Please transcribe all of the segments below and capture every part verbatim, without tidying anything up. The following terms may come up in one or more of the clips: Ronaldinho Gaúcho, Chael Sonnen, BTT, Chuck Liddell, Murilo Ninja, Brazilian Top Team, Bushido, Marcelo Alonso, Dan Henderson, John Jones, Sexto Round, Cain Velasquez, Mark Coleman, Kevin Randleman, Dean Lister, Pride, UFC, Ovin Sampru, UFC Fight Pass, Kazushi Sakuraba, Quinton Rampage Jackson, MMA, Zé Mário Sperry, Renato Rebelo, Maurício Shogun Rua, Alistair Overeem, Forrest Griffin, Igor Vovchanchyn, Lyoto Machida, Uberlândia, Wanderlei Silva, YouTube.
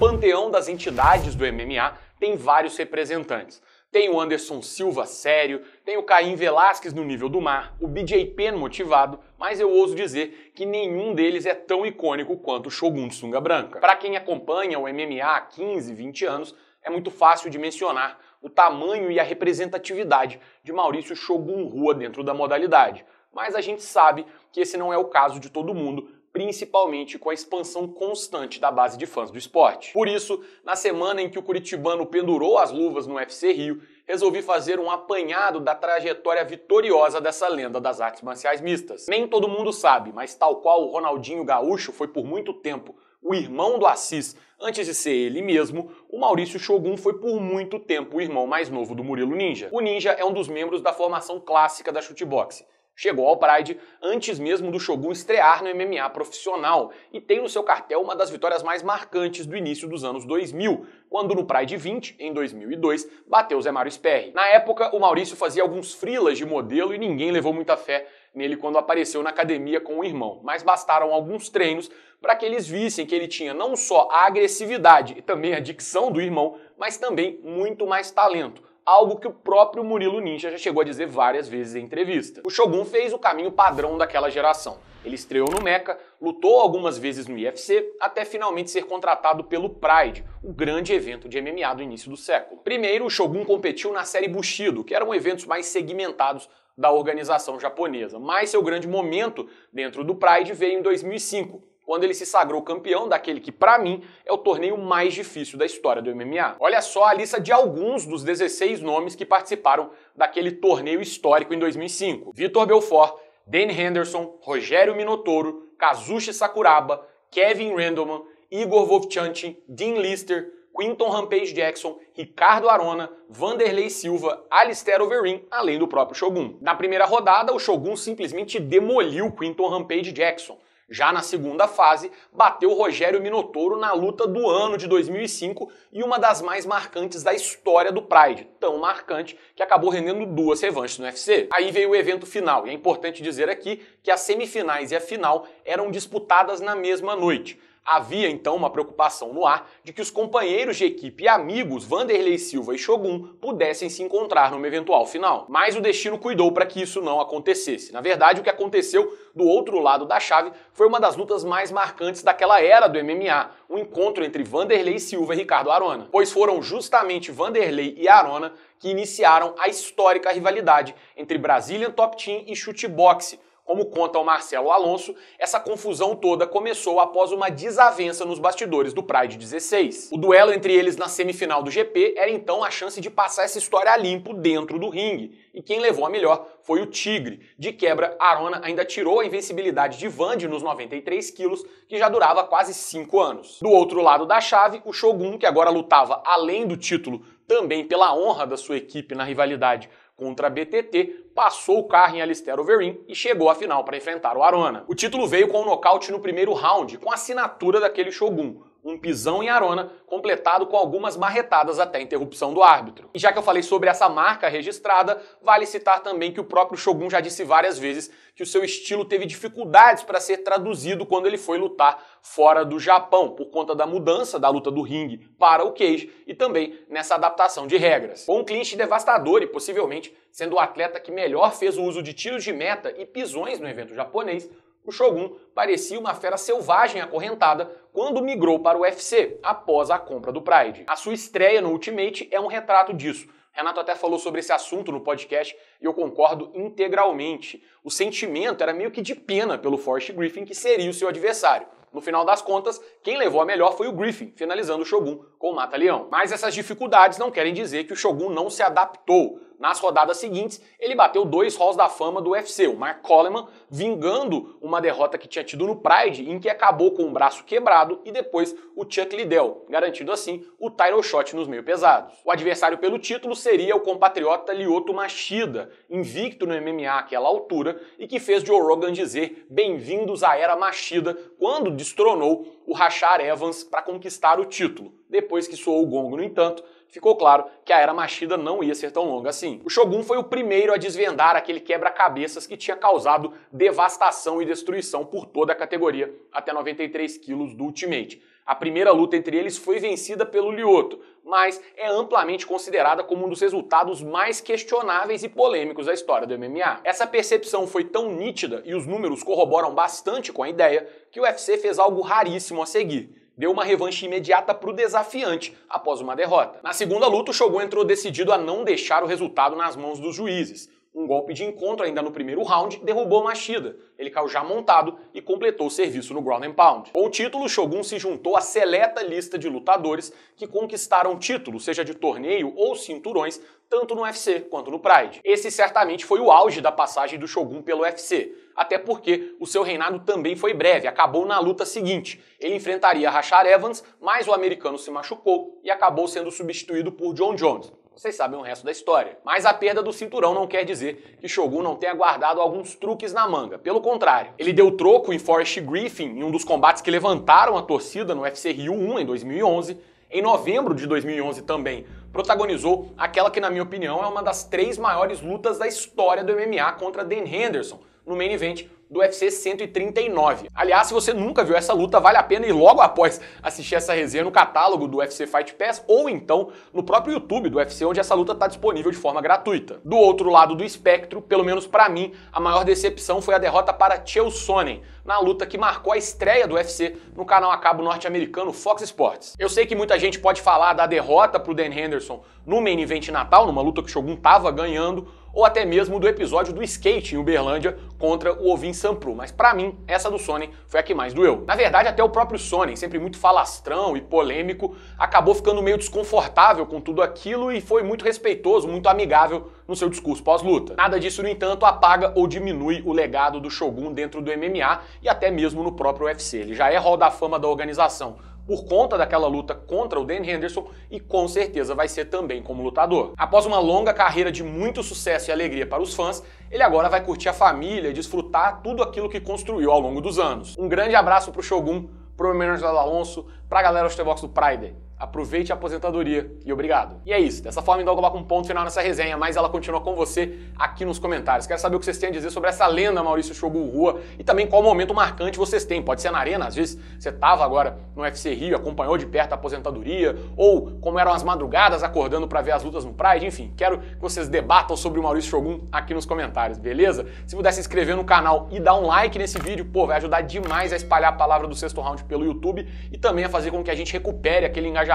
panteão das entidades do M M A tem vários representantes. Tem o Anderson Silva sério, tem o Cain Velasquez no nível do mar, o B J Penn motivado, mas eu ouso dizer que nenhum deles é tão icônico quanto o Shogun de sunga branca. Para quem acompanha o M M A há quinze, vinte anos, é muito fácil de mencionar o tamanho e a representatividade de Maurício Shogun Rua dentro da modalidade. Mas a gente sabe que esse não é o caso de todo mundo, principalmente com a expansão constante da base de fãs do esporte. Por isso, na semana em que o curitibano pendurou as luvas no U F C Rio, resolvi fazer um apanhado da trajetória vitoriosa dessa lenda das artes marciais mistas. Nem todo mundo sabe, mas tal qual o Ronaldinho Gaúcho foi por muito tempo o irmão do Assis, antes de ser ele mesmo, o Maurício Shogun foi por muito tempo o irmão mais novo do Murilo Ninja. O Ninja é um dos membros da formação clássica da Chute Boxe. Chegou ao Pride antes mesmo do Shogun estrear no M M A profissional e tem no seu cartel uma das vitórias mais marcantes do início dos anos dois mil, quando no Pride vinte, em dois mil e dois, bateu Zé Mário Sperry. Na época, o Maurício fazia alguns frilas de modelo e ninguém levou muita fé nele quando apareceu na academia com o irmão, mas bastaram alguns treinos para que eles vissem que ele tinha não só a agressividade e também a dicção do irmão, mas também muito mais talento. Algo que o próprio Murilo Ninja já chegou a dizer várias vezes em entrevista. O Shogun fez o caminho padrão daquela geração. Ele estreou no Meca, lutou algumas vezes no U F C, até finalmente ser contratado pelo Pride, o grande evento de M M A do início do século. Primeiro, o Shogun competiu na série Bushido, que eram eventos mais segmentados da organização japonesa. Mas seu grande momento dentro do Pride veio em dois mil e cinco, quando ele se sagrou campeão daquele que, pra mim, é o torneio mais difícil da história do M M A. Olha só a lista de alguns dos dezesseis nomes que participaram daquele torneio histórico em dois mil e cinco. Vitor Belfort, Dan Henderson, Rogério Minotouro, Kazushi Sakuraba, Kevin Randleman, Igor Vovchanchyn, Dean Lister, Quinton Rampage Jackson, Ricardo Arona, Wanderlei Silva, Alistair Overeem, além do próprio Shogun. Na primeira rodada, o Shogun simplesmente demoliu Quinton Rampage Jackson. Já na segunda fase, bateu Rogério Minotouro na luta do ano de dois mil e cinco e uma das mais marcantes da história do Pride, tão marcante que acabou rendendo duas revanches no U F C. Aí veio o evento final, e é importante dizer aqui que as semifinais e a final eram disputadas na mesma noite. Havia então uma preocupação no ar de que os companheiros de equipe e amigos Wanderlei Silva e Shogun pudessem se encontrar numa eventual final. Mas o destino cuidou para que isso não acontecesse. Na verdade, o que aconteceu do outro lado da chave foi uma das lutas mais marcantes daquela era do M M A, o encontro entre Wanderlei Silva e Ricardo Arona. Pois foram justamente Wanderlei e Arona que iniciaram a histórica rivalidade entre Brazilian Top Team e Chute Boxe. Como conta o Marcelo Alonso, essa confusão toda começou após uma desavença nos bastidores do Pride dezesseis. O duelo entre eles na semifinal do G P era então a chance de passar essa história a limpo dentro do ringue. E quem levou a melhor foi o Tigre. De quebra, Arona ainda tirou a invencibilidade de Vande nos noventa e três quilos, que já durava quase cinco anos. Do outro lado da chave, o Shogun, que agora lutava além do título, também pela honra da sua equipe na rivalidade contra a B T T, passou o carro em Alistair Overeem e chegou à final para enfrentar o Arona. O título veio com um nocaute no primeiro round, com a assinatura daquele Shogun, um pisão em Arona, completado com algumas marretadas até a interrupção do árbitro. E já que eu falei sobre essa marca registrada, vale citar também que o próprio Shogun já disse várias vezes que o seu estilo teve dificuldades para ser traduzido quando ele foi lutar fora do Japão, por conta da mudança da luta do ringue para o cage e também nessa adaptação de regras. Com um clinch devastador e possivelmente sendo o atleta que melhor fez o uso de tiros de meta e pisões no evento japonês, o Shogun parecia uma fera selvagem acorrentada quando migrou para o U F C após a compra do Pride. A sua estreia no Ultimate é um retrato disso. Renato até falou sobre esse assunto no podcast e eu concordo integralmente. O sentimento era meio que de pena pelo Forrest Griffin, que seria o seu adversário. No final das contas, quem levou a melhor foi o Griffin, finalizando o Shogun com o mata-leão. Mas essas dificuldades não querem dizer que o Shogun não se adaptou. Nas rodadas seguintes, ele bateu dois halls da fama do U F C, o Mark Coleman, vingando uma derrota que tinha tido no Pride, em que acabou com o braço quebrado, e depois o Chuck Liddell, garantindo assim o title shot nos meio pesados. O adversário pelo título seria o compatriota Lyoto Machida, invicto no M M A àquela altura, e que fez Joe Rogan dizer bem-vindos à era Machida, quando destronou o Rashad Evans para conquistar o título. Depois que soou o gongo, no entanto, ficou claro que a era Machida não ia ser tão longa assim. O Shogun foi o primeiro a desvendar aquele quebra-cabeças que tinha causado devastação e destruição por toda a categoria até noventa e três quilos do Ultimate. A primeira luta entre eles foi vencida pelo Lyoto, mas é amplamente considerada como um dos resultados mais questionáveis e polêmicos da história do M M A. Essa percepção foi tão nítida, e os números corroboram bastante com a ideia, que o U F C fez algo raríssimo a seguir. Deu uma revanche imediata para o desafiante após uma derrota. Na segunda luta, o Shogun entrou decidido a não deixar o resultado nas mãos dos juízes. Um golpe de encontro ainda no primeiro round derrubou Machida. Ele caiu já montado e completou o serviço no ground and pound. Com o título, o Shogun se juntou à seleta lista de lutadores que conquistaram títulos, seja de torneio ou cinturões, tanto no U F C quanto no Pride. Esse certamente foi o auge da passagem do Shogun pelo U F C, até porque o seu reinado também foi breve, acabou na luta seguinte. Ele enfrentaria Rashad Evans, mas o americano se machucou e acabou sendo substituído por John Jones. Vocês sabem o resto da história. Mas a perda do cinturão não quer dizer que Shogun não tenha guardado alguns truques na manga. Pelo contrário, ele deu troco em Forrest Griffin em um dos combates que levantaram a torcida no U F C Rio um em dois mil e onze. Em novembro de dois mil e onze também protagonizou aquela que, na minha opinião, é uma das três maiores lutas da história do M M A contra Dan Henderson, no main event do U F C cento e trinta e nove. Aliás, se você nunca viu essa luta, vale a pena ir logo após assistir essa resenha no catálogo do U F C Fight Pass ou então no próprio YouTube do U F C, onde essa luta está disponível de forma gratuita. Do outro lado do espectro, pelo menos para mim, a maior decepção foi a derrota para Chael Sonnen, na luta que marcou a estreia do U F C no canal a cabo norte-americano Fox Sports. Eu sei que muita gente pode falar da derrota para o Dan Henderson no main event natal, numa luta que o Shogun estava ganhando, ou até mesmo do episódio do skate em Uberlândia contra o Ovin Sampru, mas pra mim, essa do Sonnen foi a que mais doeu. Na verdade, até o próprio Sonnen, sempre muito falastrão e polêmico, acabou ficando meio desconfortável com tudo aquilo e foi muito respeitoso, muito amigável no seu discurso pós-luta. Nada disso, no entanto, apaga ou diminui o legado do Shogun dentro do M M A e até mesmo no próprio U F C. Ele já é Hall da Fama da organização por conta daquela luta contra o Dan Henderson e com certeza vai ser também como lutador. Após uma longa carreira de muito sucesso e alegria para os fãs, ele agora vai curtir a família e desfrutar tudo aquilo que construiu ao longo dos anos. Um grande abraço pro Shogun, pro Marcelo Alonso, pra galera do Chute Boxe do Pride. Aproveite a aposentadoria e obrigado. E é isso, dessa forma então eu coloco um ponto final nessa resenha, mas ela continua com você aqui nos comentários. Quero saber o que vocês têm a dizer sobre essa lenda Maurício Shogun Rua e também qual momento marcante vocês têm. Pode ser na arena, às vezes você estava agora no U F C Rio, acompanhou de perto a aposentadoria, ou como eram as madrugadas acordando para ver as lutas no Pride, enfim. Quero que vocês debatam sobre o Maurício Shogun aqui nos comentários, beleza? Se puder se inscrever no canal e dar um like nesse vídeo, pô, vai ajudar demais a espalhar a palavra do Sexto Round pelo YouTube e também a fazer com que a gente recupere aquele engajamento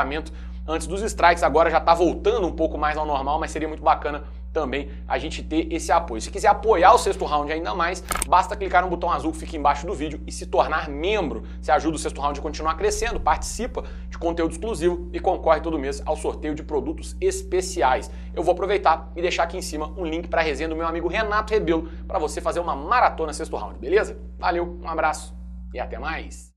antes dos strikes. Agora já tá voltando um pouco mais ao normal, mas seria muito bacana também a gente ter esse apoio. Se quiser apoiar o Sexto Round ainda mais, basta clicar no botão azul que fica embaixo do vídeo e se tornar membro. Você ajuda o Sexto Round a continuar crescendo, participa de conteúdo exclusivo e concorre todo mês ao sorteio de produtos especiais. Eu vou aproveitar e deixar aqui em cima um link para a resenha do meu amigo Renato Rebelo para você fazer uma maratona Sexto Round, beleza? Valeu, um abraço e até mais!